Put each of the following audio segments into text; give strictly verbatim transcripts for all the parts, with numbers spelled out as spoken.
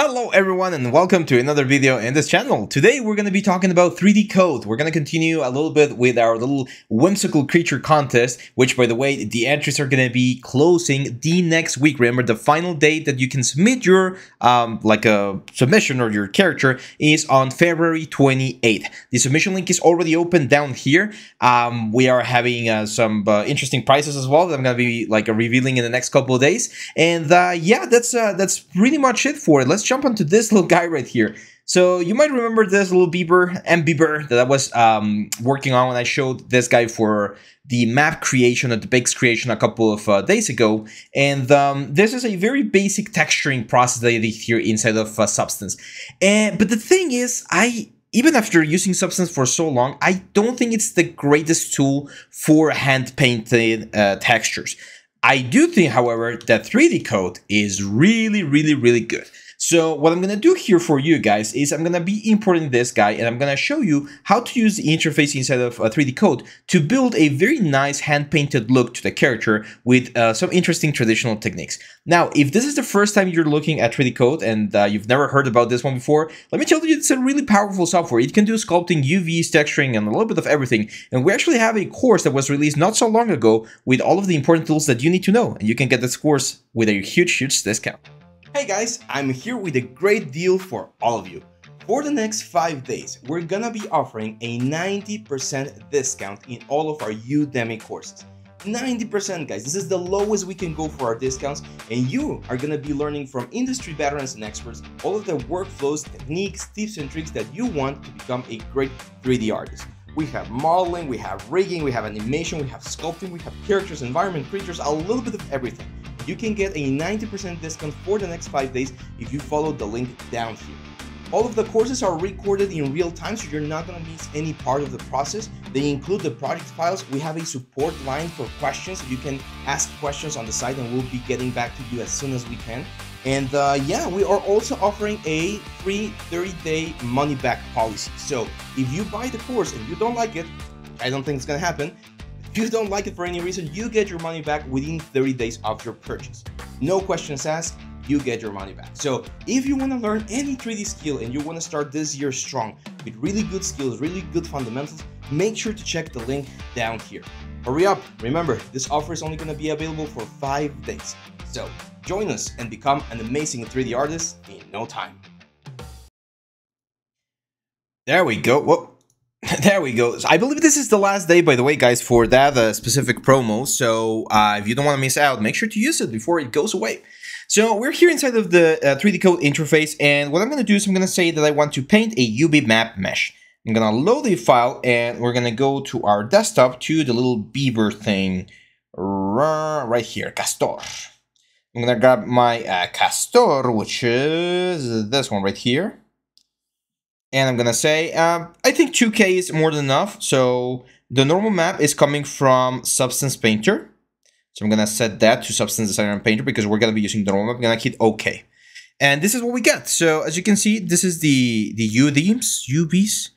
Hello everyone and welcome to another video in this channel. Today we're going to be talking about three D Coat. We're going to continue a little bit with our little whimsical creature contest, which by the way, the entries are going to be closing the next week. Remember, the final date that you can submit your um, like a submission or your character is on February twenty-eighth. The submission link is already open down here. Um, we are having uh, some uh, interesting prizes as well that I'm going to be like uh, revealing in the next couple of days. And uh, yeah, that's uh, that's pretty much it for it. Let's jump onto this little guy right here. So you might remember this little Bieber, M-Bieber, that I was um, working on when I showed this guy for the map creation or the bakes creation a couple of uh, days ago. And um, this is a very basic texturing process that I did here inside of uh, Substance. And, but the thing is, I... Even after using Substance for so long, I don't think it's the greatest tool for hand-painted uh, textures. I do think, however, that three D Coat is really, really, really good. So what I'm going to do here for you guys is I'm going to be importing this guy and I'm going to show you how to use the interface inside of uh, three D Coat to build a very nice hand-painted look to the character with uh, some interesting traditional techniques. Now, if this is the first time you're looking at three D Coat and uh, you've never heard about this one before, let me tell you, it's a really powerful software. It can do sculpting, U Vs, texturing, and a little bit of everything. And we actually have a course that was released not so long ago with all of the important tools that you need to know. And you can get this course with a huge, huge discount. Hey guys, I'm here with a great deal for all of you. For the next five days, we're gonna be offering a ninety percent discount in all of our Udemy courses. ninety percent guys, this is the lowest we can go for our discounts, and you are gonna be learning from industry veterans and experts all of the workflows, techniques, tips and tricks that you want to become a great three D artist. We have modeling, we have rigging, we have animation, we have sculpting, we have characters, environment, creatures, a little bit of everything. You can get a ninety percent discount for the next five days if you follow the link down here. All of the courses are recorded in real time, so you're not going to miss any part of the process. They include the project files. We have a support line for questions. You can ask questions on the site and we'll be getting back to you as soon as we can. And uh, yeah, we are also offering a free thirty day money-back policy. So if you buy the course and you don't like it, I don't think it's going to happen. If you don't like it for any reason, you get your money back within thirty days of your purchase. No questions asked, you get your money back. So if you want to learn any three D skill and you want to start this year strong with really good skills, really good fundamentals, make sure to check the link down here. Hurry up! Remember, this offer is only going to be available for five days. So join us and become an amazing three D artist in no time. There we go. Whoa. There we go. I believe this is the last day, by the way, guys, for that uh, specific promo. So uh, if you don't want to miss out, make sure to use it before it goes away. So we're here inside of the uh, three D Coat interface. And what I'm going to do is I'm going to say that I want to paint a U V map mesh. I'm going to load the file and we're going to go to our desktop to the little Bieber thing right here, Castor. I'm going to grab my uh, Castor, which is this one right here. And I'm going to say, uh, I think two K is more than enough. So the normal map is coming from Substance Painter. So I'm going to set that to Substance Designer and Painter because we're going to be using the normal map. I'm going to hit OK. And this is what we get. So as you can see, this is the, the U Vs, U Vs.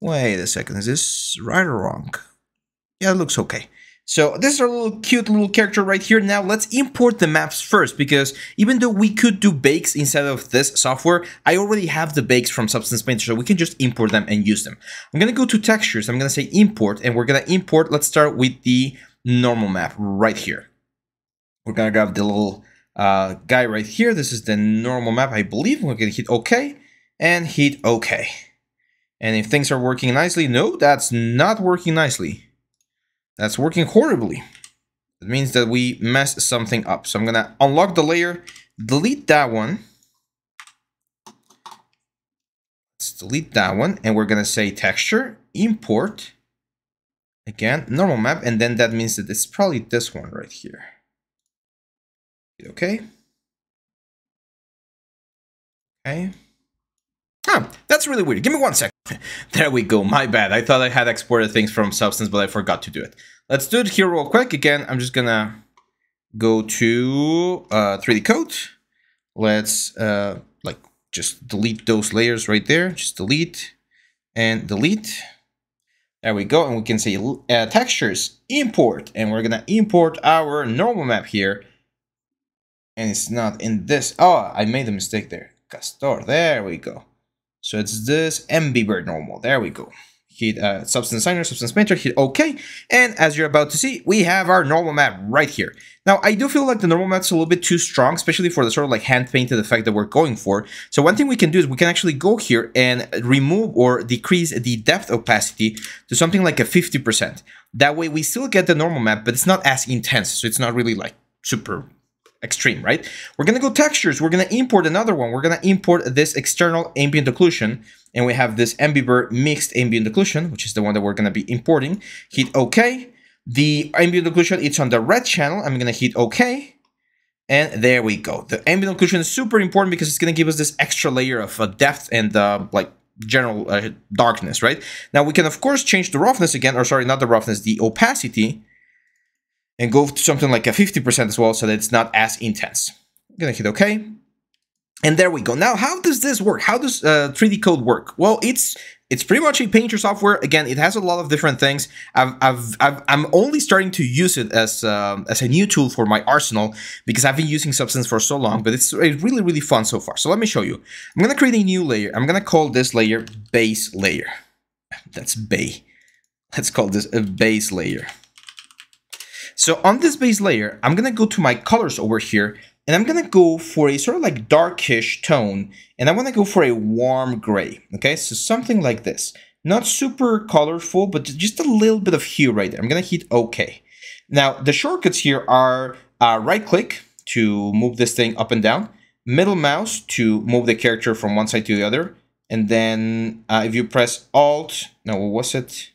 Wait a second. Is this right or wrong? Yeah, it looks OK. So this is our little cute little character right here. Now let's import the maps first, because even though we could do bakes inside of this software, I already have the bakes from Substance Painter, so we can just import them and use them. I'm going to go to textures. I'm going to say import, and we're going to import. Let's start with the normal map right here. We're going to grab the little uh, guy right here. This is the normal map, I believe. We're going to hit OK and hit OK. And if things are working nicely, no, that's not working nicely. That's working horribly. It means that we messed something up. So I'm gonna unlock the layer, delete that one. Let's delete that one. And we're gonna say texture, import, again, normal map. And then that means that it's probably this one right here. Okay. Okay. Huh, that's really weird. Give me one second. There we go. My bad. I thought I had exported things from Substance, but I forgot to do it. Let's do it here real quick. Again, I'm just going to go to uh, three D Coat. Let's uh, like just delete those layers right there. Just delete and delete. There we go. And we can say uh, textures, import. And we're going to import our normal map here. And it's not in this. Oh, I made a mistake there. Castor, there we go. So it's this M-Bieber normal, there we go. Hit uh, Substance Designer, Substance Painter, hit OK. And as you're about to see, we have our normal mat right here. Now, I do feel like the normal mat's a little bit too strong, especially for the sort of like hand-painted effect that we're going for. So one thing we can do is we can actually go here and remove or decrease the depth opacity to something like a fifty percent. That way we still get the normal mat, but it's not as intense. So it's not really like super extreme, right? We're going to go textures. We're going to import another one. We're going to import this external ambient occlusion. And we have this M-Bieber mixed ambient occlusion, which is the one that we're going to be importing. Hit OK. The ambient occlusion, it's on the red channel. I'm going to hit OK. And there we go. The ambient occlusion is super important because it's going to give us this extra layer of uh, depth and uh, like general uh, darkness, right? Now we can, of course, change the roughness again, or sorry, not the roughness, the opacity, and go to something like a fifty percent as well, so that it's not as intense. I'm going to hit OK. And there we go. Now, how does this work? How does uh, three D Coat work? Well, it's it's pretty much a painter software. Again, it has a lot of different things. I've, I've, I've, I'm only starting to use it as um, as a new tool for my arsenal because I've been using Substance for so long, but it's really, really fun so far. So let me show you. I'm going to create a new layer. I'm going to call this layer base layer. That's bay. Let's call this a base layer. So on this base layer, I'm going to go to my colors over here. And I'm going to go for a sort of like darkish tone, and I want to go for a warm gray, okay? So something like this. Not super colorful, but just a little bit of hue right there. I'm going to hit OK. Now, the shortcuts here are uh, right-click to move this thing up and down, middle mouse to move the character from one side to the other, and then uh, if you press Alt, no, what was it?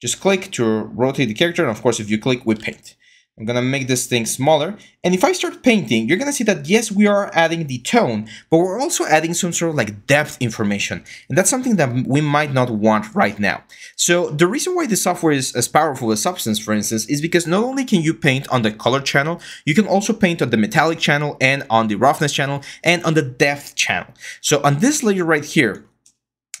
Just click to rotate the character, and of course, if you click, we paint. I'm going to make this thing smaller. And if I start painting, you're going to see that, yes, we are adding the tone, but we're also adding some sort of like depth information. And that's something that we might not want right now. So the reason why this software is as powerful as Substance, for instance, is because not only can you paint on the color channel, you can also paint on the metallic channel and on the roughness channel and on the depth channel. So on this layer right here,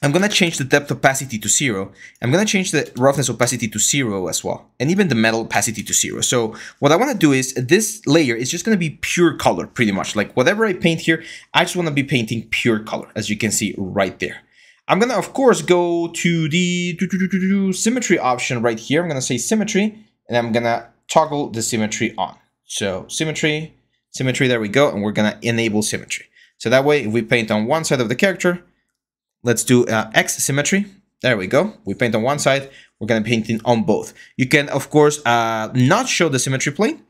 I'm going to change the depth opacity to zero. I'm going to change the roughness opacity to zero as well. And even the metal opacity to zero. So what I want to do is this layer is just going to be pure color pretty much. Like whatever I paint here, I just want to be painting pure color, as you can see right there. I'm going to, of course, go to the do, do, do, do, do, symmetry option right here. I'm going to say symmetry, and I'm going to toggle the symmetry on. So symmetry, symmetry, there we go. And we're going to enable symmetry. So that way, if we paint on one side of the character, let's do uh, X symmetry. There we go. We paint on one side. We're going to paint in on both. You can, of course, uh, not show the symmetry plane.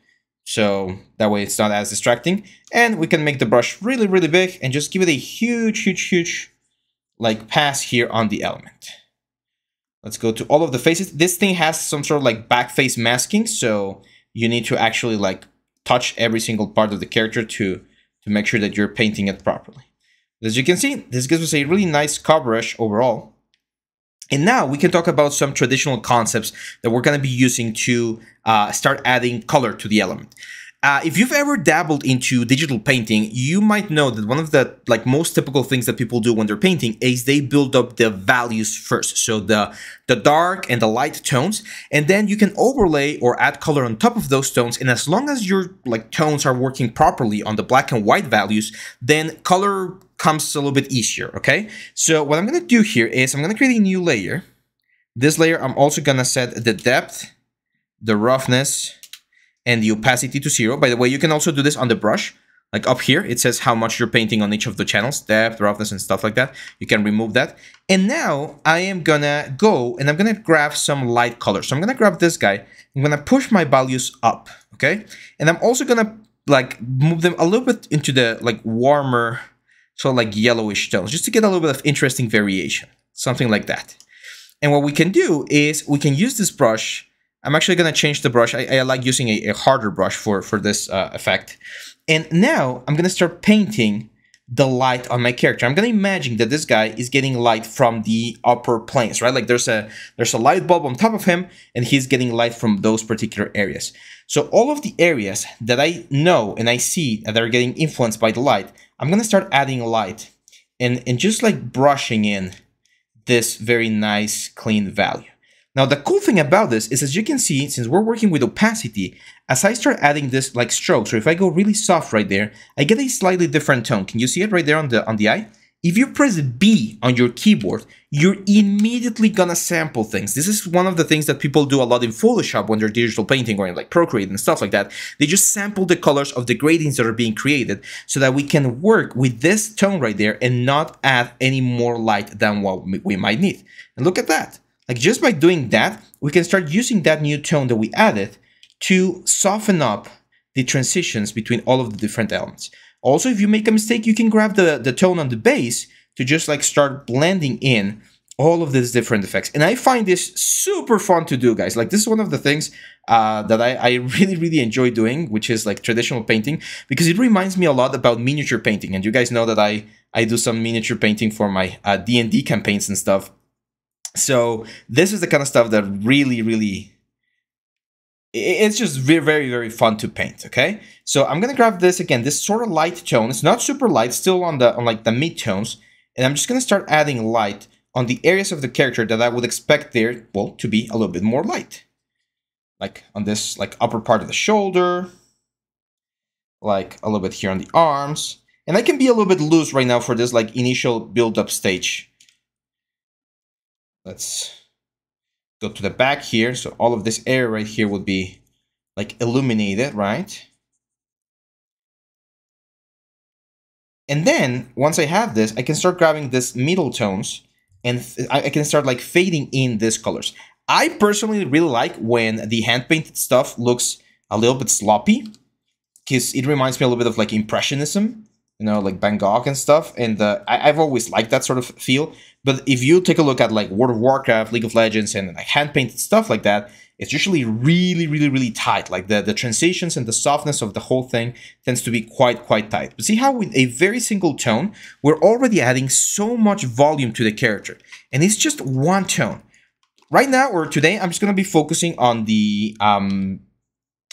So that way it's not as distracting. And we can make the brush really, really big and just give it a huge, huge, huge like pass here on the element. Let's go to all of the faces. This thing has some sort of like back face masking. So you need to actually like touch every single part of the character to, to make sure that you're painting it properly. As you can see, this gives us a really nice coverage overall. And now we can talk about some traditional concepts that we're going to be using to uh, start adding color to the element. Uh, if you've ever dabbled into digital painting, you might know that one of the like most typical things that people do when they're painting is they build up the values first. So the, the dark and the light tones, and then you can overlay or add color on top of those tones. And as long as your like tones are working properly on the black and white values, then color comes a little bit easier, okay? So what I'm gonna do here is I'm gonna create a new layer. This layer, I'm also gonna set the depth, the roughness, and the opacity to zero. By the way, you can also do this on the brush. Like up here, it says how much you're painting on each of the channels, depth, roughness, and stuff like that. You can remove that. And now I am gonna go and I'm gonna grab some light color. So I'm gonna grab this guy. I'm gonna push my values up, okay? And I'm also gonna like move them a little bit into the like warmer, so like yellowish tones, just to get a little bit of interesting variation, something like that. And what we can do is we can use this brush. I'm actually going to change the brush. I, I like using a, a harder brush for, for this uh, effect. And now I'm going to start painting the light on my character. I'm going to imagine that this guy is getting light from the upper planes, right? Like there's a, there's a light bulb on top of him and he's getting light from those particular areas. So all of the areas that I know and I see that are getting influenced by the light, I'm going to start adding light and, and just like brushing in this very nice clean value. Now, the cool thing about this is, as you can see, since we're working with opacity, as I start adding this like strokes, or if I go really soft right there, I get a slightly different tone. Can you see it right there on the, on the eye? If you press B on your keyboard, you're immediately gonna sample things. This is one of the things that people do a lot in Photoshop when they're digital painting or in like Procreate and stuff like that. They just sample the colors of the gradients that are being created so that we can work with this tone right there and not add any more light than what we might need. And look at that. Like just by doing that, we can start using that new tone that we added to soften up the transitions between all of the different elements. Also, if you make a mistake, you can grab the, the tone on the base to just like start blending in all of these different effects. And I find this super fun to do, guys. Like this is one of the things uh, that I, I really, really enjoy doing, which is like traditional painting, because it reminds me a lot about miniature painting. And you guys know that I, I do some miniature painting for my uh, D and D campaigns and stuff. So this is the kind of stuff that really, really... it's just very, very, very fun to paint, okay? So I'm gonna grab this again, this sort of light tone. It's not super light, still on the on like the mid-tones. And I'm just gonna start adding light on the areas of the character that I would expect there, well, to be a little bit more light. Like on this like upper part of the shoulder, like a little bit here on the arms. And I can be a little bit loose right now for this like initial build-up stage. Let's go to the back here, so all of this area right here would be like illuminated, right? And then once I have this, I can start grabbing this middle tones and I can start like fading in these colors. I personally really like when the hand painted stuff looks a little bit sloppy, because it reminds me a little bit of like Impressionism, you know, like Van Gogh and stuff. And uh, I, I've always liked that sort of feel. But if you take a look at like World of Warcraft, League of Legends, and like hand-painted stuff like that, it's usually really, really, really tight. Like the, the transitions and the softness of the whole thing tends to be quite, quite tight. But see how with a very single tone, we're already adding so much volume to the character. And it's just one tone. Right now, or today, I'm just going to be focusing on the, um,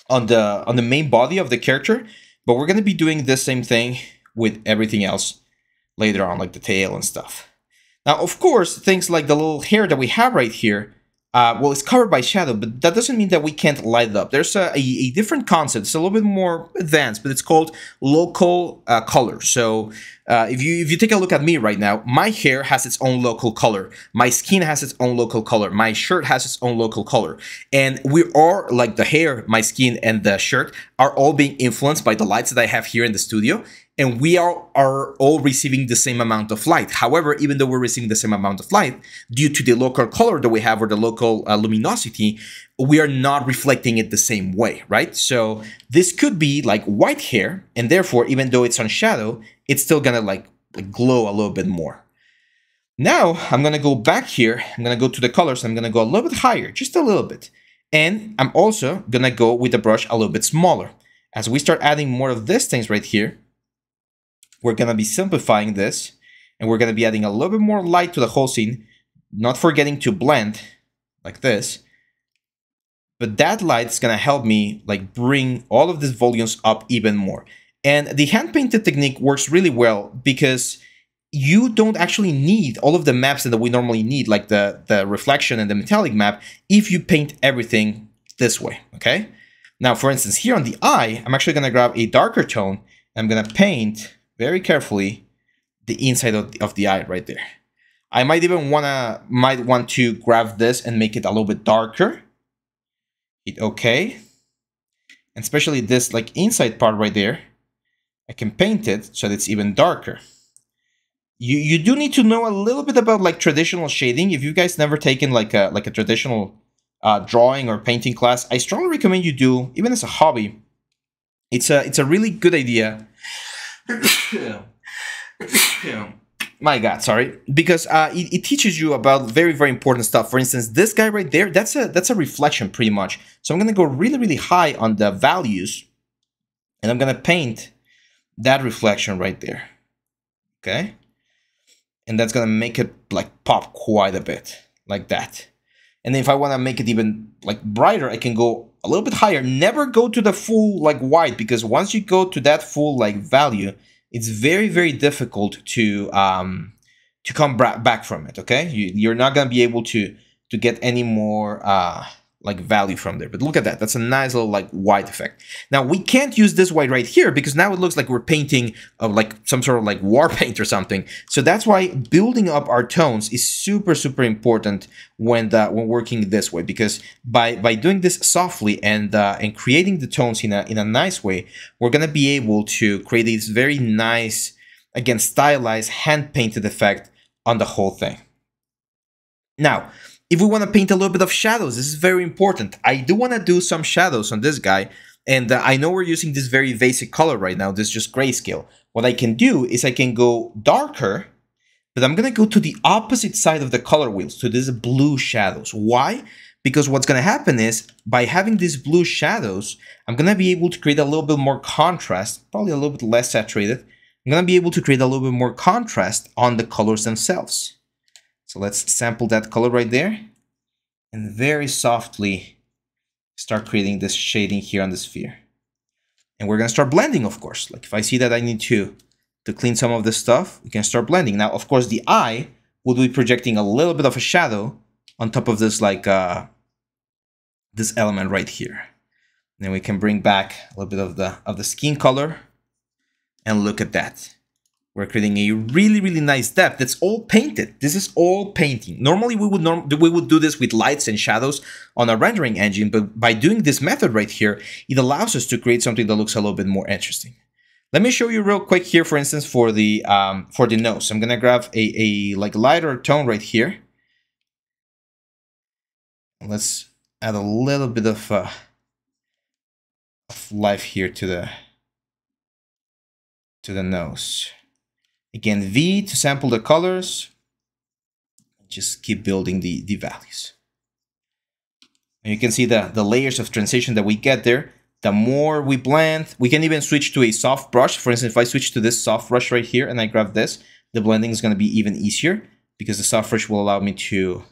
on the, on the main body of the character. But we're going to be doing the same thing with everything else later on, like the tail and stuff. Now, of course, things like the little hair that we have right here, uh, well, it's covered by shadow, but that doesn't mean that we can't light it up. There's a, a, a different concept. It's a little bit more advanced, but it's called local uh, color. So uh, if you if you take a look at me right now, my hair has its own local color. My skin has its own local color. My shirt has its own local color. And we are, like the hair, my skin, and the shirt are all being influenced by the lights that I have here in the studio. And we are, are all receiving the same amount of light. However, even though we're receiving the same amount of light, due to the local color that we have or the local uh, luminosity, we are not reflecting it the same way, right? So this could be like white hair, and therefore, even though it's on shadow, it's still gonna like, like glow a little bit more. Now, I'm gonna go back here. I'm gonna go to the colors. I'm gonna go a little bit higher, just a little bit. And I'm also gonna go with the brush a little bit smaller. As we start adding more of these things right here, we're going to be simplifying this, and we're going to be adding a little bit more light to the whole scene, not forgetting to blend like this. But that light is going to help me like bring all of these volumes up even more. And the hand-painted technique works really well because you don't actually need all of the maps that we normally need, like the, the reflection and the metallic map, if you paint everything this way, okay? Now, for instance, here on the eye, I'm actually going to grab a darker tone. I'm going to paint very carefully the inside of the, of the eye right there. I might even wanna, might want to grab this and make it a little bit darker. Hit okay. And especially this like inside part right there, I can paint it so that it's even darker. You, you do need to know a little bit about like traditional shading. If you guys never taken like a, like a traditional uh, drawing or painting class, I strongly recommend you do, even as a hobby. It's a, it's a really good idea. My God, sorry. Because uh, it, it teaches you about very, very important stuff. For instance, this guy right there, that's a that's a reflection pretty much. So I'm gonna go really, really high on the values, and I'm gonna paint that reflection right there. Okay, and that's gonna make it like pop quite a bit, like that. And if I wanna make it even like brighter, I can go a little bit higher. Never go to the full like white, because once you go to that full like value, it's very, very difficult to um, to come back from it. Okay, you, you're not gonna be able to to get any more uh, like value from there. But look at that. That's a nice little like white effect. Now we can't use this white right here because now it looks like we're painting uh, like some sort of like war paint or something. So that's why building up our tones is super, super important when the, when working this way, because by, by doing this softly and, uh, and creating the tones in a, in a nice way, we're going to be able to create these very nice, again, stylized hand painted effect on the whole thing. Now, if we want to paint a little bit of shadows, this is very important. I do want to do some shadows on this guy, and uh, I know we're using this very basic color right now, this is just grayscale. What I can do is I can go darker, but I'm going to go to the opposite side of the color wheels, to this blue shadows. Why? Because what's going to happen is, by having these blue shadows, I'm going to be able to create a little bit more contrast, probably a little bit less saturated. I'm going to be able to create a little bit more contrast on the colors themselves. So let's sample that color right there and very softly start creating this shading here on the sphere. And we're going to start blending, of course. Like if I see that I need to, to clean some of this stuff, we can start blending. Now, of course, the eye will be projecting a little bit of a shadow on top of this, like uh, this element right here. And then we can bring back a little bit of the, of the skin color and look at that. We're creating a really, really nice depth. That's all painted. This is all painting. Normally, we would norm we would do this with lights and shadows on a rendering engine, but by doing this method right here, it allows us to create something that looks a little bit more interesting. Let me show you real quick here, for instance, for the um, for the nose. I'm gonna grab a a like lighter tone right here. Let's add a little bit of, uh, of life here to the to the nose. Again, V to sample the colors, just keep building the, the values. And you can see the, the layers of transition that we get there. The more we blend, we can even switch to a soft brush. For instance, if I switch to this soft brush right here and I grab this, the blending is going to be even easier because the soft brush will allow me to,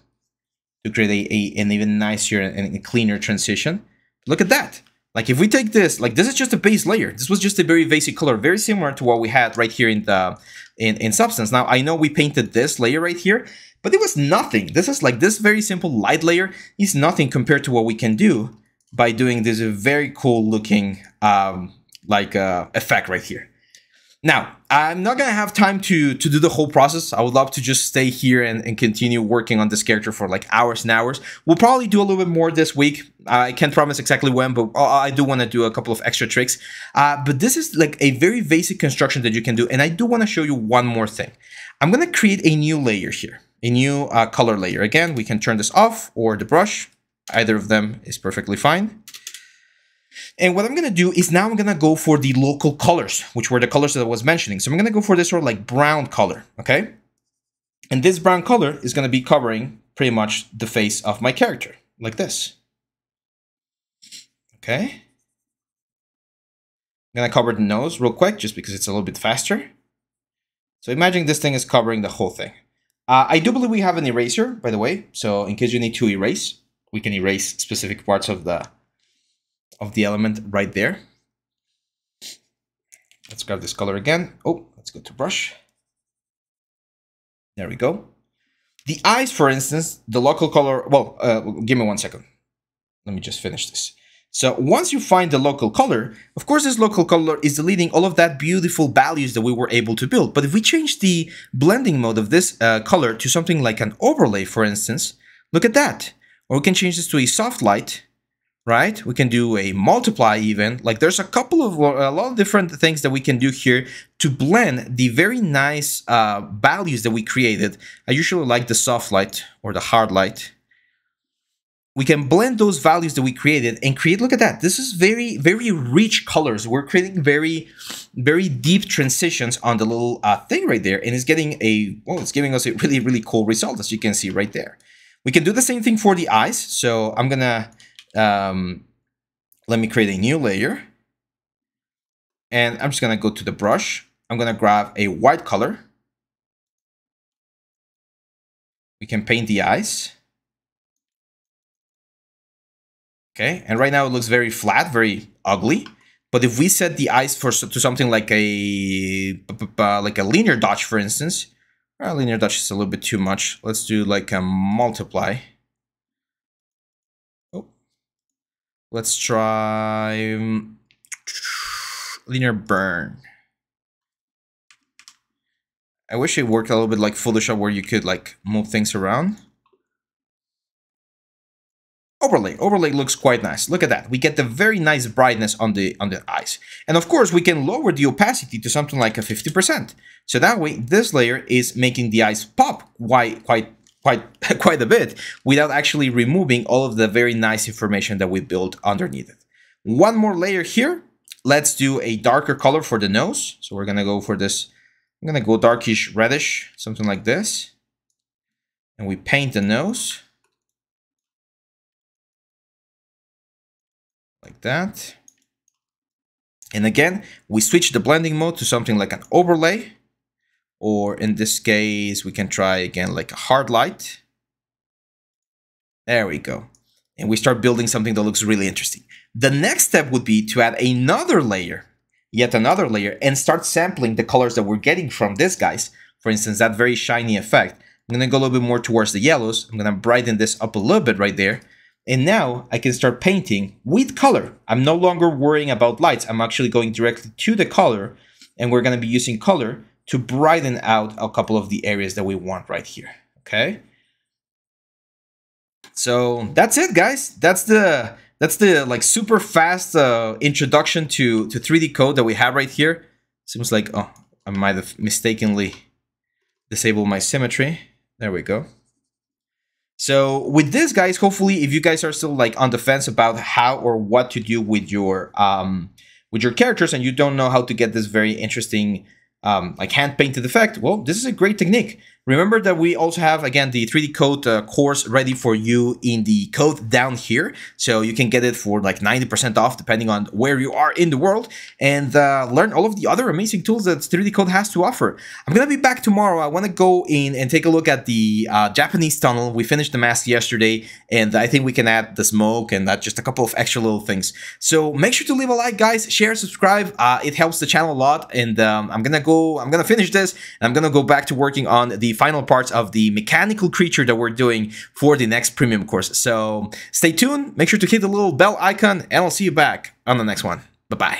to create a, a, an even nicer and a cleaner transition. Look at that. Like if we take this, like this is just a base layer. This was just a very basic color, very similar to what we had right here in the in, in Substance. Now I know we painted this layer right here, but it was nothing. This is like this very simple light layer is nothing compared to what we can do by doing this very cool looking um, like uh, effect right here. Now, I'm not going to have time to, to do the whole process. I would love to just stay here and, and continue working on this character for like hours and hours. We'll probably do a little bit more this week. I can't promise exactly when, but I do want to do a couple of extra tricks. Uh, but this is like a very basic construction that you can do. And I do want to show you one more thing. I'm going to create a new layer here, a new uh, color layer. Again, we can turn this off or the brush. Either of them is perfectly fine. And what I'm going to do is now I'm going to go for the local colors, which were the colors that I was mentioning. So I'm going to go for this sort of like brown color, okay? And this brown color is going to be covering pretty much the face of my character, like this. Okay? I'm going to cover the nose real quick, just because it's a little bit faster. So imagine this thing is covering the whole thing. Uh, I do believe we have an eraser, by the way. So in case you need to erase, we can erase specific parts of the... of the element right there. Let's grab this color again. Oh, let's go to brush. There we go. The eyes, for instance, the local color, well, uh, give me one second. Let me just finish this. So once you find the local color, of course, this local color is deleting all of that beautiful values that we were able to build. But if we change the blending mode of this uh, color to something like an overlay, for instance, look at that. Or we can change this to a soft light, right? We can do a multiply even. Like there's a couple of, a lot of different things that we can do here to blend the very nice uh, values that we created. I usually like the soft light or the hard light. We can blend those values that we created and create, look at that. This is very, very rich colors. We're creating very, very deep transitions on the little uh, thing right there. And it's getting a, well, it's giving us a really, really cool result, as you can see right there. We can do the same thing for the eyes. So I'm gonna, Um, let me create a new layer and I'm just going to go to the brush. I'm going to grab a white color. We can paint the eyes. Okay. And right now it looks very flat, very ugly, but if we set the eyes for to something like a, like a linear dodge, for instance, well, linear dodge is a little bit too much. Let's do like a multiply. Let's try um, linear burn. I wish it worked a little bit like Photoshop where you could like move things around. Overlay, overlay looks quite nice. Look at that. We get the very nice brightness on the on the eyes. And of course, we can lower the opacity to something like a fifty percent. So that way, this layer is making the eyes pop quite quite quite quite a bit without actually removing all of the very nice information that we built underneath it. One more layer here. Let's do a darker color for the nose. So we're going to go for this. I'm going to go darkish reddish, something like this. And we paint the nose. Like that. And again, we switch the blending mode to something like an overlay. Or in this case, we can try again like a hard light. There we go. And we start building something that looks really interesting. The next step would be to add another layer, yet another layer, and start sampling the colors that we're getting from these guys. For instance, that very shiny effect. I'm going to go a little bit more towards the yellows. I'm going to brighten this up a little bit right there. And now I can start painting with color. I'm no longer worrying about lights. I'm actually going directly to the color, and we're going to be using color to brighten out a couple of the areas that we want right here. Okay. So that's it, guys. That's the that's the like super fast uh, introduction to to three D Coat that we have right here. Seems like, oh, I might have mistakenly disabled my symmetry. There we go. So with this, guys, hopefully if you guys are still like on the fence about how or what to do with your um with your characters and you don't know how to get this very interesting um like hand painted effect, well, this is a great technique. Remember that we also have, again, the three D Coat uh, course ready for you in the code down here, so you can get it for like ninety percent off depending on where you are in the world, and uh, learn all of the other amazing tools that three D Coat has to offer. I'm gonna be back tomorrow. I want to go in and take a look at the uh, Japanese tunnel. We finished the mask yesterday, and I think we can add the smoke and add just a couple of extra little things. So make sure to leave a like, guys, share, subscribe. Uh, it helps the channel a lot, and um, I'm gonna go. I'm gonna finish this, and I'm gonna go back to working on the final parts of the mechanical creature that we're doing for the next premium course. So stay tuned. Make sure to hit the little bell icon, and I'll see you back on the next one. Bye bye.